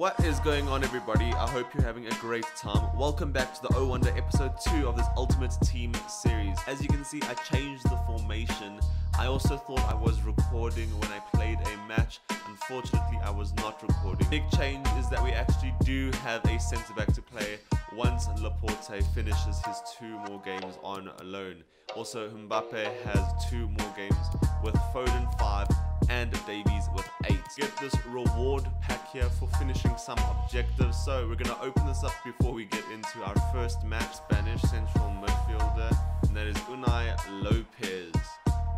What is going on, everybody? I hope you're having a great time. Welcome back to the Oh Wonder episode 2 of this Ultimate Team series. As you can see, I changed the formation. I also thought I was recording when I played a match. Unfortunately, I was not recording. Big change is that we actually do have a centre-back to play once Laporte finishes his 2 more games on loan. Also, Mbappe has 2 more games, with Foden 5 and Davies with 8. Get this reward pack here for finishing some objectives. So we're going to open this up before we get into our first match. Spanish central midfielder, and that is Unai Lopez.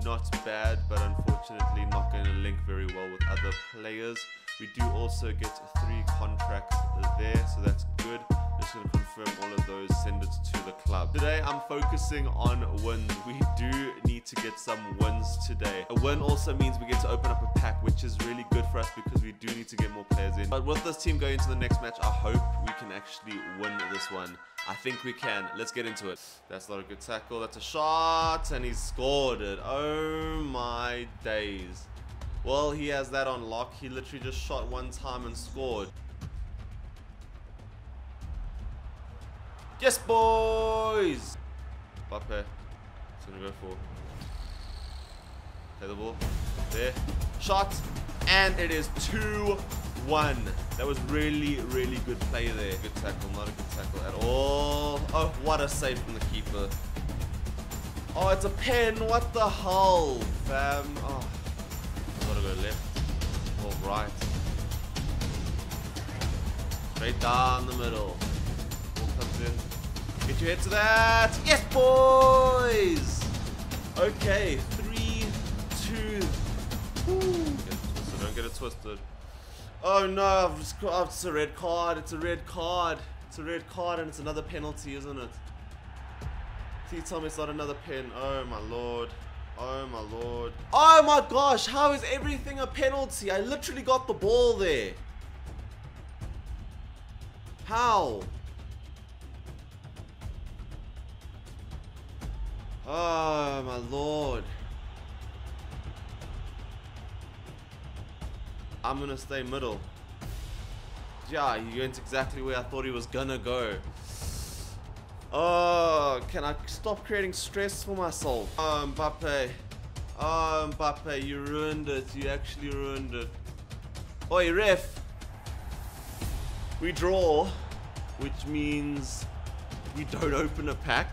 Not bad, but unfortunately not going to link very well with other players. We do also get 3 contracts there, so that's good. I'm just going to confirm all of those, send it to the club. Today I'm focusing on wins. We do need to get some wins today. A win also means we get to open up a pack, which is really good for us because we do need to get more players in. But with this team going into the next match, I hope we can actually win this one. I think we can. Let's get into it. That's not a good tackle. That's a shot, and he scored it. Oh my days. Well, he has that on lock. He literally just shot one time and scored. Yes, boys! Mbappe. It's gonna go for. Play the ball. There. Shot. And it is 2-1. That was really good play there. Good tackle, not a good tackle at all. Oh, what a save from the keeper. Oh, it's a pen. What the hell, fam? Oh, gotta go left or right. Straight down the middle. Ball comes in. Get your head to that. Yes, boys. Okay, 3-2. So don't get it twisted. Oh no, it's a red card, and it's another penalty, isn't it? Please tell me it's not another pen. Oh my lord, oh my lord. Oh my gosh, how is everything a penalty? I literally got the ball there. How? Oh my lord. I'm gonna stay middle. Yeah, he went exactly where I thought he was gonna go. Oh, can I stop creating stress for myself? Oh, Mbappe. Oh, Mbappe, you ruined it. You actually ruined it. Oi, ref. We draw, which means we don't open a pack,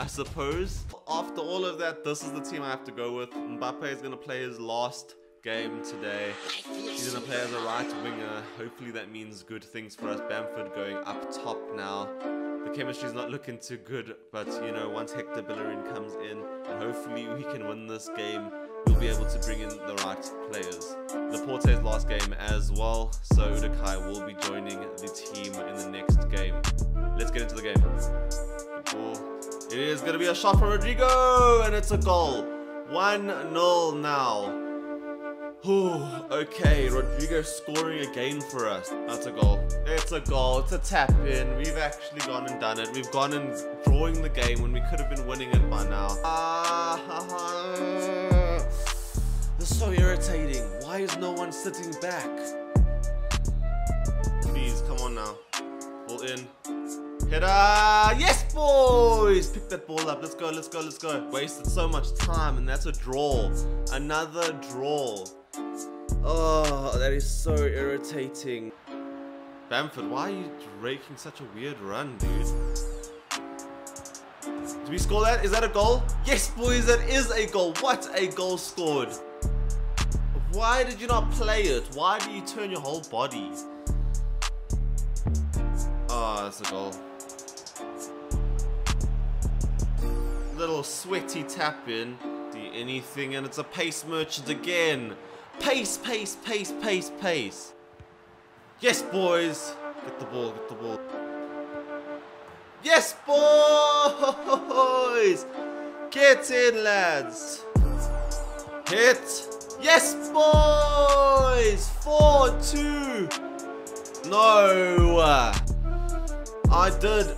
I suppose. After all of that, this is the team I have to go with. Mbappe is gonna play his last game today. He's going to play as a right winger. Hopefully that means good things for us. Bamford going up top now. The chemistry's not looking too good, but you know, once Hector Bellerin comes in, and hopefully we can win this game, we'll be able to bring in the right players. Laporte's last game as well, so Udekai will be joining the team in the next game. Let's get into the game. It is going to be a shot for Rodrigo, and it's a goal. 1-0 now. Ooh, okay, Rodrigo scoring again for us. That's a goal. It's a goal. It's a tap-in. We've actually gone and done it. We've gone and drawing the game when we could have been winning it by now. This is so irritating. Why is no one sitting back? Please, come on now. Ball in. Header! Yes, boys! Pick that ball up. Let's go, let's go, let's go. Wasted so much time, and that's a draw. Another draw. Oh, that is so irritating. Bamford, why are you raking such a weird run, dude? Did we score that? Is that a goal? Yes, boys, that is a goal. What a goal scored. Why did you not play it? Why do you turn your whole body? Oh, that's a goal. Little sweaty tap in. Do anything, and it's a pace merchant again. Pace, pace, pace, pace, pace. Yes, boys. Get the ball, get the ball. Yes, boys. Get in, lads. Hit. Yes, boys. 4-2. No. I did.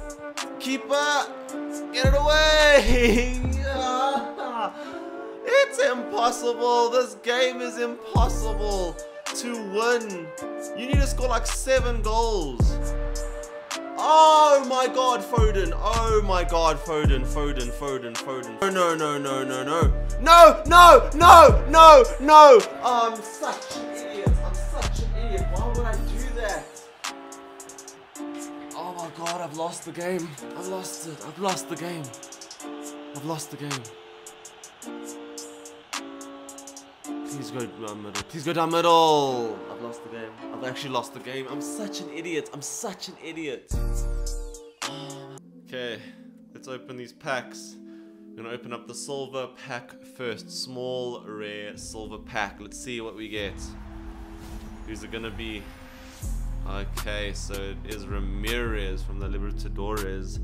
Keeper. Get it away. It's impossible. This game is impossible. to win. You need to score like 7 goals. Oh my god, Foden. Oh my god, Foden. Foden, Foden, Foden. No, no, no, no, no. No, no, no, no, no. Oh, I'm such an idiot. I'm such an idiot. Why would I do that? Oh my god, I've lost the game. I've lost it. I've lost the game. I've lost the game. Please go down middle. Please go down middle. I've lost the game. I've actually lost the game. I'm such an idiot. I'm such an idiot. Okay, let's open these packs. I'm gonna open up the silver pack first. Small, rare, silver pack. Let's see what we get. Who's it gonna be? Okay, so it is Ramirez from the Libertadores.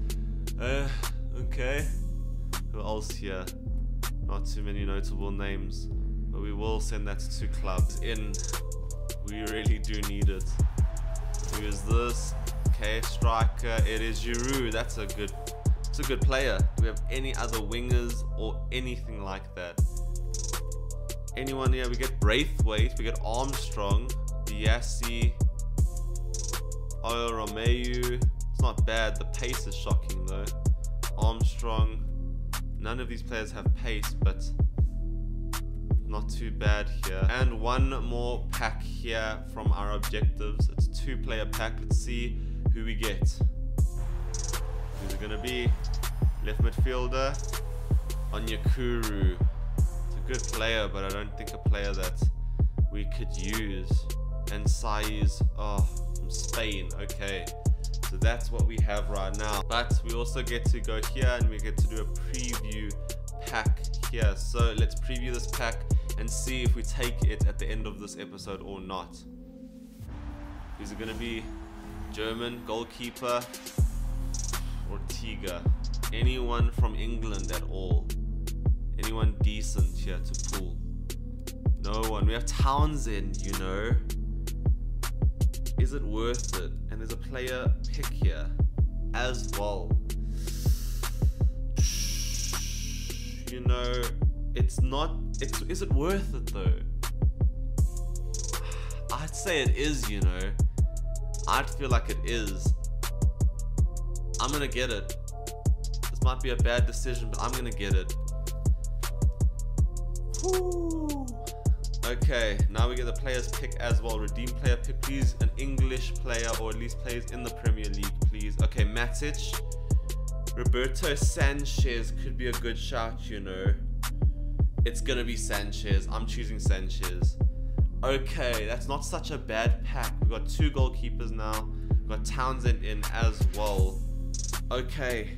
Okay. Who else here? Not too many notable names. But we will send that to clubs in. We really do need it. Who is this? Okay, striker. It is Giroud. That's a good. It's a good player. Do we have any other wingers or anything like that? Anyone here? We get Braithwaite. We get Armstrong. Biasi. Oh Romeu. It's not bad. The pace is shocking though. Armstrong. None of these players have pace, but. Not too bad here. And one more pack here from our objectives. It's a 2-player pack. Let's see who we get. Who's it gonna be? Left midfielder, Onyakuru. It's a good player, but I don't think a player that we could use. And Saiz, oh, from Spain, okay. So that's what we have right now. But we also get to go here and we get to do a preview pack here. So let's preview this pack and see if we take it at the end of this episode or not. Who's it going to be? German goalkeeper, Ortega. Anyone from England at all? Anyone decent here to pull? No one. We have Townsend, you know. Is it worth it? And there's a player pick here as well. You know, it's not. It's, is it worth it though? I'd say it is, you know. I'd feel like it is. I'm gonna get it. This might be a bad decision, but I'm gonna get it. Woo. Okay, now we get the player's pick as well. Redeem player pick, please. An English player, or at least plays in the Premier League, please. Okay, Matic. Roberto Sanchez could be a good shot, you know. It's gonna be Sanchez. I'm choosing Sanchez. Okay, that's not such a bad pack. We've got 2 goalkeepers now. We've got Townsend in as well. Okay.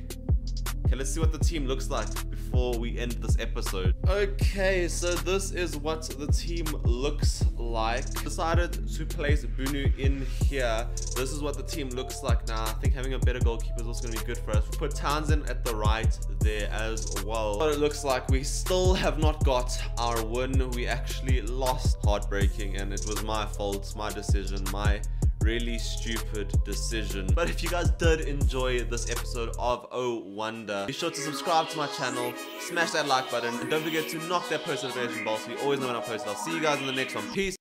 Okay, let's see what the team looks like before we end this episode. Okay, so this is what the team looks like. Decided to place Bunu in here. This is what the team looks like now. I think having a better goalkeeper is also going to be good for us. We put Townsend at the right there as well. But it looks like we still have not got our win. We actually lost. Heartbreaking, and it was my fault, my decision, my really stupid decision. But if you guys did enjoy this episode of Oh Wonder, be sure to subscribe to my channel, smash that like button, and don't forget to knock that post notification bell so you always know when I post it. I'll see you guys in the next one. Peace.